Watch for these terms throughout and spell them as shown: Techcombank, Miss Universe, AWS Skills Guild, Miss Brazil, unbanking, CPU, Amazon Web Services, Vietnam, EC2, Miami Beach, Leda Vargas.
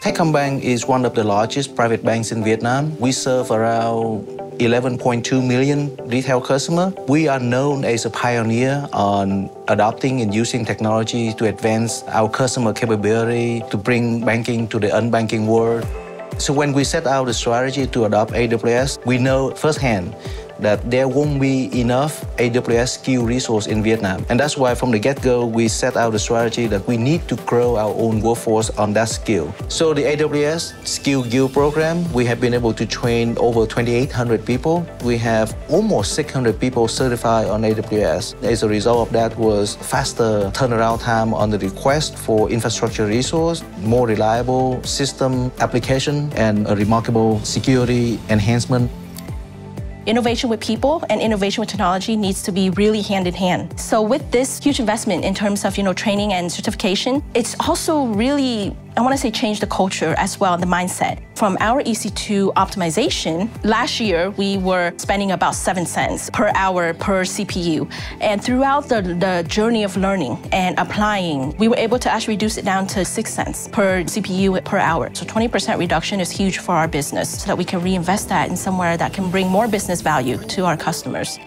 Techcombank is one of the largest private banks in Vietnam. We serve around 11.2 million retail customers. We are known as a pioneer on adopting and using technology to advance our customer capability to bring banking to the unbanking world. So when we set out the strategy to adopt AWS, we know firsthand that there won't be enough AWS skill resource in Vietnam. And that's why from the get-go, we set out a strategy that we need to grow our own workforce on that skill. So the AWS Skills Guild program, we have been able to train over 2,800 people. We have almost 600 people certified on AWS. As a result of that was faster turnaround time on the request for infrastructure resource, more reliable system application, and a remarkable security enhancement. Innovation with people and innovation with technology needs to be really hand in hand. So with this huge investment in terms of training and certification, it's also really, I want to say, change the culture as well, the mindset. From our EC2 optimization, last year we were spending about 7 cents per hour per CPU. And throughout the journey of learning and applying, we were able to actually reduce it down to 6 cents per CPU per hour. So 20% reduction is huge for our business so that we can reinvest that in somewhere that can bring more business value to our customers.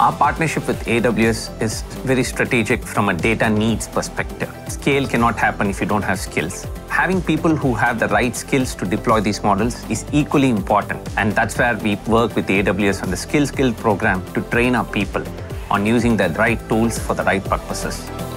Our partnership with AWS is very strategic from a data needs perspective. Scale cannot happen if you don't have skills. Having people who have the right skills to deploy these models is equally important. And that's where we work with AWS on the Skills Guild program to train our people on using the right tools for the right purposes.